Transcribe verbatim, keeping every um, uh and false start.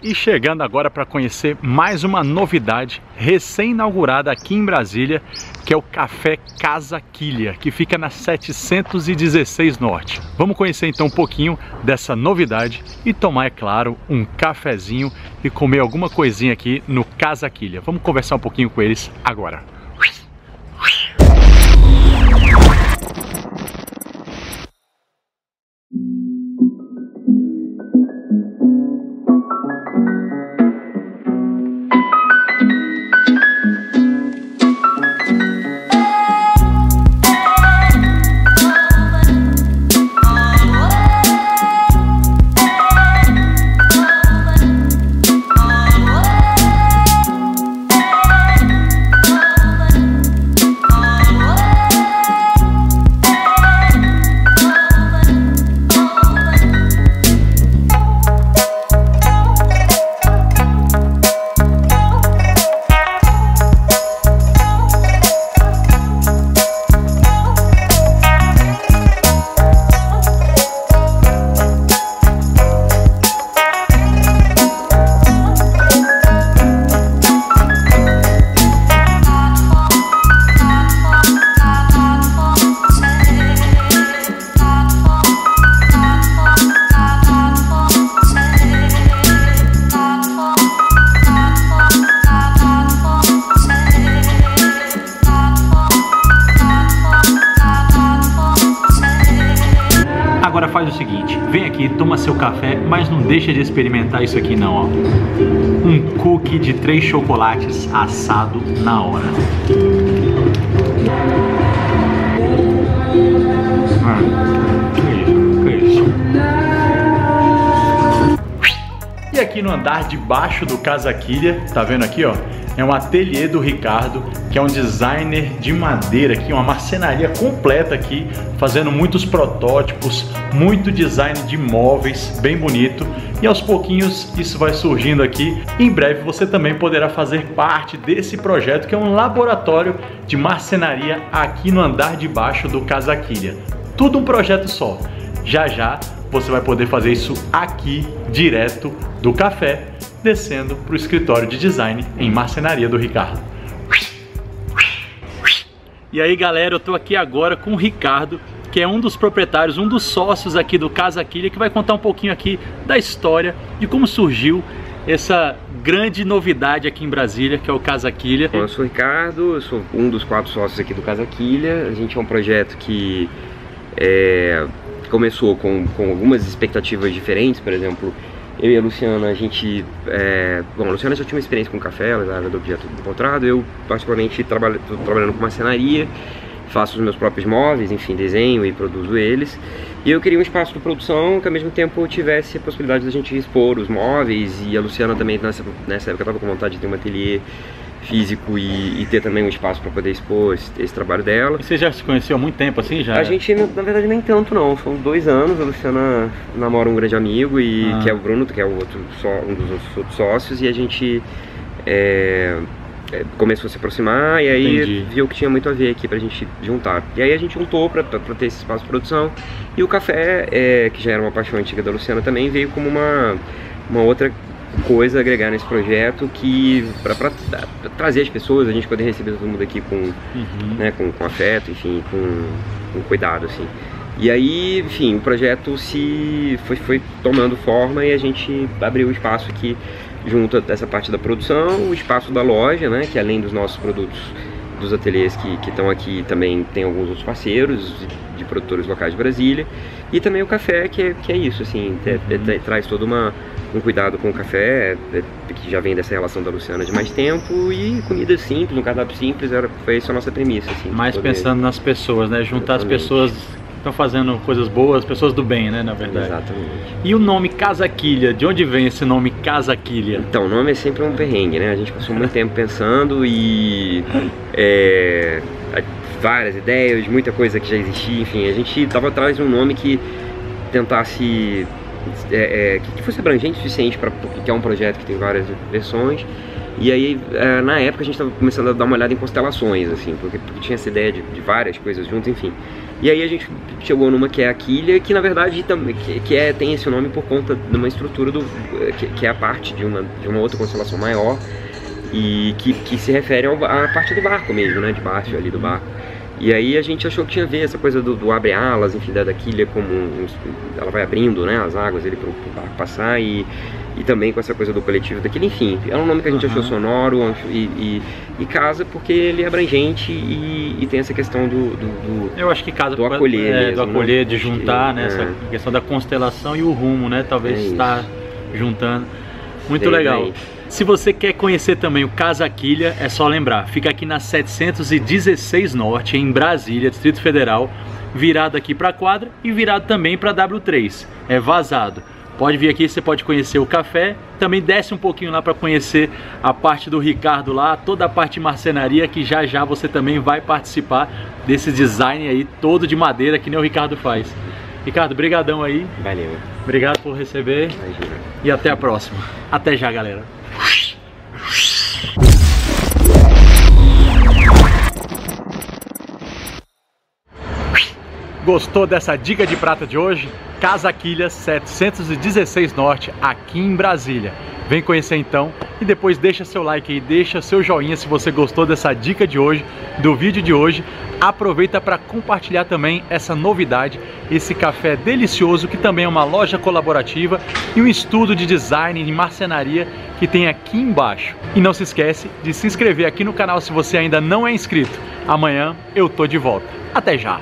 E chegando agora para conhecer mais uma novidade recém-inaugurada aqui em Brasília, que é o Café Casa Quilha, que fica na setecentos e dezesseis Norte. Vamos conhecer então um pouquinho dessa novidade e tomar, é claro, um cafezinho e comer alguma coisinha aqui no Casa Quilha. Vamos conversar um pouquinho com eles agora. Agora faz o seguinte, vem aqui, toma seu café, mas não deixa de experimentar isso aqui não, ó. Um cookie de três chocolates assado na hora. Hum, que isso, que isso. E aqui no andar de baixo do Casa Quilha, tá vendo aqui, ó? É um ateliê do Ricardo, que é um designer de madeira aqui, uma marcenaria completa aqui, fazendo muitos protótipos, muito design de móveis, bem bonito. E aos pouquinhos isso vai surgindo aqui. Em breve você também poderá fazer parte desse projeto, que é um laboratório de marcenaria aqui no andar de baixo do Casa Quilha. Tudo um projeto só. Já já você vai poder fazer isso aqui, direto do café, descendo para o escritório de design em marcenaria do Ricardo. E aí galera, eu tô aqui agora com o Ricardo, que é um dos proprietários, um dos sócios aqui do Casa Quilha, que vai contar um pouquinho aqui da história, de como surgiu essa grande novidade aqui em Brasília, que é o Casa Quilha. Eu sou o Ricardo, eu sou um dos quatro sócios aqui do Casa Quilha. A gente é um projeto que é, começou com, com algumas expectativas diferentes. Por exemplo, eu e a Luciana, a gente... É... Bom, a Luciana já tinha uma experiência com café, ela era do objeto encontrado. Eu, particularmente, trabalho, tô trabalhando com marcenaria, faço os meus próprios móveis, enfim, desenho e produzo eles. E eu queria um espaço de produção que, ao mesmo tempo, tivesse a possibilidade de a gente expor os móveis. E a Luciana também, nessa, nessa época, estava com vontade de ter um ateliê físico e, e ter também um espaço para poder expor esse, esse trabalho dela. E você já se conheceu há muito tempo assim? Já? A gente, na verdade, nem tanto não, são dois anos. A Luciana namora um grande amigo, e ah. que é o Bruno, que é o outro, um dos outros, outros sócios, e a gente é, começou a se aproximar, e aí Entendi. viu que tinha muito a ver aqui pra gente juntar. E aí a gente juntou pra, pra ter esse espaço de produção, e o café, é, que já era uma paixão antiga da Luciana também, veio como uma, uma outra coisa a agregar nesse projeto, que para trazer as pessoas, a gente poder receber todo mundo aqui com, uhum. né, com, com afeto, enfim, com, com cuidado, assim. E aí, enfim, o projeto se foi, foi tomando forma, e a gente abriu o espaço aqui junto dessa parte da produção, o espaço da loja, né, que além dos nossos produtos dos ateliês que estão aqui, também tem alguns outros parceiros de produtores locais de Brasília, e também o café, que é, que é isso, assim, é, é, é, traz todo uma, um cuidado com o café, é, é, que já vem dessa relação da Luciana de mais tempo, e comida simples, um cardápio simples, era, foi essa a nossa premissa, assim. Mais poder... pensando nas pessoas, né, juntar Exatamente. as pessoas que estão fazendo coisas boas, pessoas do bem, né, na verdade. Exatamente. E o nome Casa Quilha, de onde vem esse nome Casa Quilha? Então, o nome é sempre um perrengue, né, a gente passou muito tempo pensando, e... É, várias ideias, muita coisa que já existia, enfim, a gente estava atrás de um nome que tentasse, é, é, que fosse abrangente o suficiente para, porque é um projeto que tem várias versões, E aí, na época, a gente estava começando a dar uma olhada em constelações, assim, porque tinha essa ideia de, de várias coisas juntas, enfim. E aí a gente chegou numa que é a Quilha, que na verdade que, que é, tem esse nome por conta de uma estrutura do, que, que é a parte de uma, de uma outra constelação maior, e que, que se refere à parte do barco mesmo, né, de baixo ali do barco. E aí a gente achou que tinha a ver essa coisa do, do abre-alas, enfim, da, da quilha, como uns, ela vai abrindo, né, as águas ali pro, pro barco passar, e... e também com essa coisa do coletivo daquilo, enfim, é um nome que a gente uhum. achou sonoro e, e, e casa porque ele é abrangente e, e tem essa questão do, do, do eu acho que casa do acolher, é, mesmo, do acolher, né? De juntar, né, é. Essa questão da constelação e o rumo, né, talvez é estar juntando, muito bem, legal. Bem. Se você quer conhecer também o Casa Quilha, é só lembrar, fica aqui na setecentos e dezesseis Norte, em Brasília, Distrito Federal, virado aqui para a quadra e virado também para W três, é vazado. Pode vir aqui, você pode conhecer o café, também desce um pouquinho lá para conhecer a parte do Ricardo lá, toda a parte de marcenaria, que já já você também vai participar desse design aí todo de madeira que nem o Ricardo faz. Ricardo, brigadão aí. Valeu. Obrigado por receber. Imagina. E até a próxima. Até já, galera. Gostou dessa dica de prata de hoje? Casa Quilha, setecentos e dezesseis Norte, aqui em Brasília. Vem conhecer então e depois deixa seu like aí, deixa seu joinha se você gostou dessa dica de hoje, do vídeo de hoje. Aproveita para compartilhar também essa novidade, esse café delicioso, que também é uma loja colaborativa e um estudo de design e marcenaria que tem aqui embaixo. E não se esquece de se inscrever aqui no canal se você ainda não é inscrito. Amanhã eu tô de volta. Até já!